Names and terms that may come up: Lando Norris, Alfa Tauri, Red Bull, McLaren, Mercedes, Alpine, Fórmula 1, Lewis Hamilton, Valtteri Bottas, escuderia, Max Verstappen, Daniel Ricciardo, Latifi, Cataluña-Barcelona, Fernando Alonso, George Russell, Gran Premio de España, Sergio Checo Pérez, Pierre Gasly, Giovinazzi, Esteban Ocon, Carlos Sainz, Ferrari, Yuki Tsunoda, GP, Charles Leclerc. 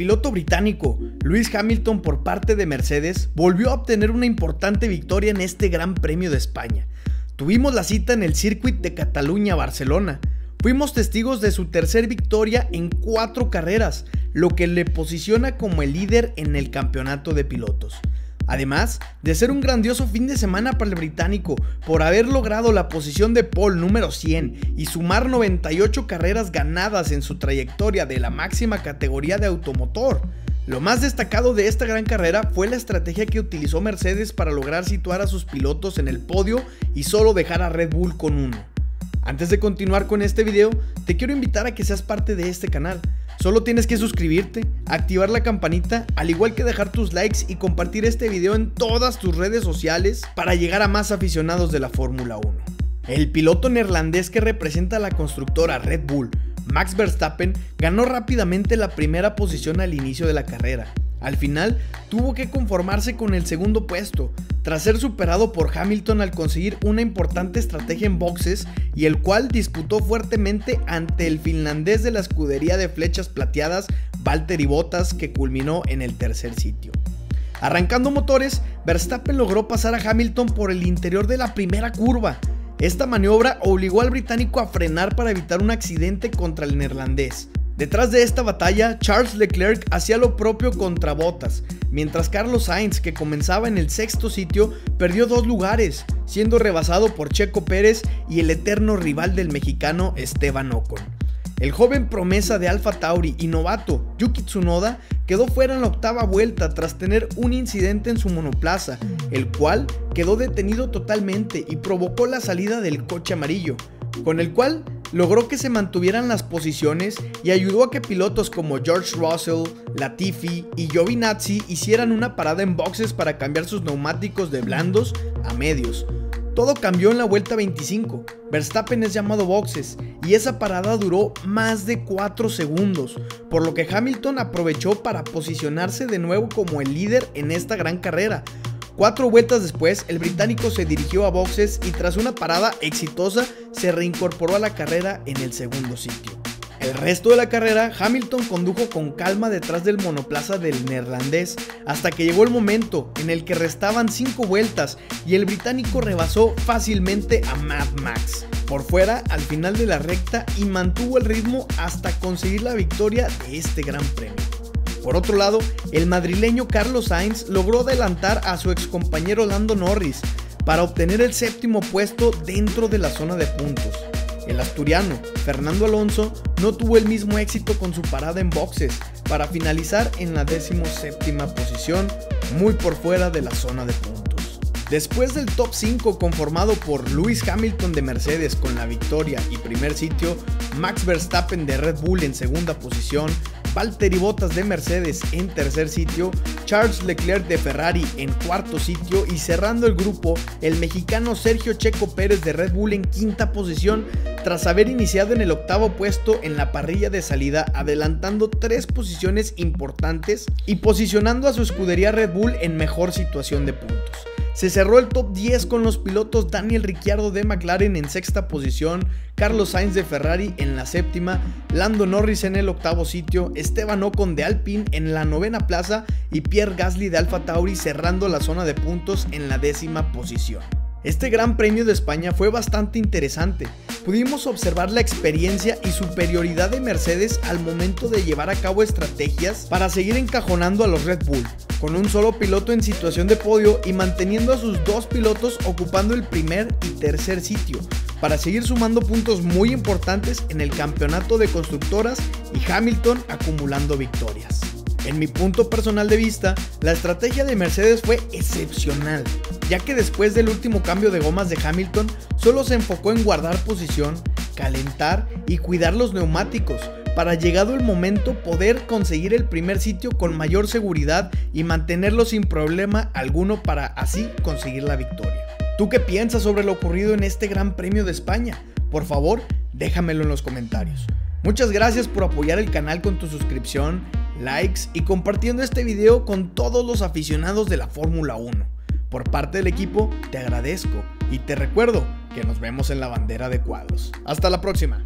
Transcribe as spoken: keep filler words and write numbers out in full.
piloto británico Lewis Hamilton por parte de Mercedes volvió a obtener una importante victoria en este Gran Premio de España. Tuvimos la cita en el circuit de Cataluña-Barcelona. Fuimos testigos de su tercer victoria en cuatro carreras, lo que le posiciona como el líder en el campeonato de pilotos. Además de ser un grandioso fin de semana para el británico por haber logrado la posición de pole número cien y sumar noventa y ocho carreras ganadas en su trayectoria de la máxima categoría de automotor. Lo más destacado de esta gran carrera fue la estrategia que utilizó Mercedes para lograr situar a sus pilotos en el podio y solo dejar a Red Bull con uno. Antes de continuar con este video, te quiero invitar a que seas parte de este canal. Solo tienes que suscribirte, activar la campanita, al igual que dejar tus likes y compartir este video en todas tus redes sociales para llegar a más aficionados de la Fórmula uno. El piloto neerlandés que representa a la constructora Red Bull, Max Verstappen, ganó rápidamente la primera posición al inicio de la carrera. Al final, tuvo que conformarse con el segundo puesto, tras ser superado por Hamilton al conseguir una importante estrategia en boxes y el cual disputó fuertemente ante el finlandés de la escudería de flechas plateadas, Valtteri Bottas, que culminó en el tercer sitio. Arrancando motores, Verstappen logró pasar a Hamilton por el interior de la primera curva. Esta maniobra obligó al británico a frenar para evitar un accidente contra el neerlandés. Detrás de esta batalla, Charles Leclerc hacía lo propio contra Bottas, mientras Carlos Sainz, que comenzaba en el sexto sitio, perdió dos lugares, siendo rebasado por Checo Pérez y el eterno rival del mexicano Esteban Ocon. El joven promesa de Alfa Tauri y novato Yuki Tsunoda quedó fuera en la octava vuelta tras tener un incidente en su monoplaza, el cual quedó detenido totalmente y provocó la salida del coche amarillo, con el cual logró que se mantuvieran las posiciones y ayudó a que pilotos como George Russell, Latifi y Giovinazzi hicieran una parada en boxes para cambiar sus neumáticos de blandos a medios. Todo cambió en la vuelta veinticinco, Verstappen es llamado boxes y esa parada duró más de cuatro segundos, por lo que Hamilton aprovechó para posicionarse de nuevo como el líder en esta gran carrera. Cuatro vueltas después, el británico se dirigió a boxes y tras una parada exitosa se reincorporó a la carrera en el segundo sitio. El resto de la carrera, Hamilton condujo con calma detrás del monoplaza del neerlandés hasta que llegó el momento en el que restaban cinco vueltas y el británico rebasó fácilmente a Mad Max por fuera al final de la recta y mantuvo el ritmo hasta conseguir la victoria de este gran premio. Por otro lado, el madrileño Carlos Sainz logró adelantar a su excompañero Lando Norris para obtener el séptimo puesto dentro de la zona de puntos. El asturiano Fernando Alonso no tuvo el mismo éxito con su parada en boxes para finalizar en la decimoséptima posición, muy por fuera de la zona de puntos. Después del top cinco conformado por Lewis Hamilton de Mercedes con la victoria y primer sitio, Max Verstappen de Red Bull en segunda posición, Valtteri Bottas de Mercedes en tercer sitio, Charles Leclerc de Ferrari en cuarto sitio y cerrando el grupo el mexicano Sergio Checo Pérez de Red Bull en quinta posición tras haber iniciado en el octavo puesto en la parrilla de salida, adelantando tres posiciones importantes y posicionando a su escudería Red Bull en mejor situación de puntos. Se cerró el top diez con los pilotos Daniel Ricciardo de McLaren en sexta posición, Carlos Sainz de Ferrari en la séptima, Lando Norris en el octavo sitio, Esteban Ocon de Alpine en la novena plaza y Pierre Gasly de Alfa Tauri cerrando la zona de puntos en la décima posición. Este Gran Premio de España fue bastante interesante. Pudimos observar la experiencia y superioridad de Mercedes al momento de llevar a cabo estrategias para seguir encajonando a los Red Bull, con un solo piloto en situación de podio y manteniendo a sus dos pilotos ocupando el primer y tercer sitio, para seguir sumando puntos muy importantes en el campeonato de constructoras y Hamilton acumulando victorias. En mi punto personal de vista, la estrategia de Mercedes fue excepcional, ya que después del último cambio de gomas de Hamilton, solo se enfocó en guardar posición, calentar y cuidar los neumáticos, para llegado el momento poder conseguir el primer sitio con mayor seguridad y mantenerlo sin problema alguno para así conseguir la victoria. ¿Tú qué piensas sobre lo ocurrido en este Gran Premio de España? Por favor, déjamelo en los comentarios. Muchas gracias por apoyar el canal con tu suscripción, likes y compartiendo este video con todos los aficionados de la Fórmula uno. Por parte del equipo te agradezco y te recuerdo que nos vemos en la bandera de cuadros. Hasta la próxima.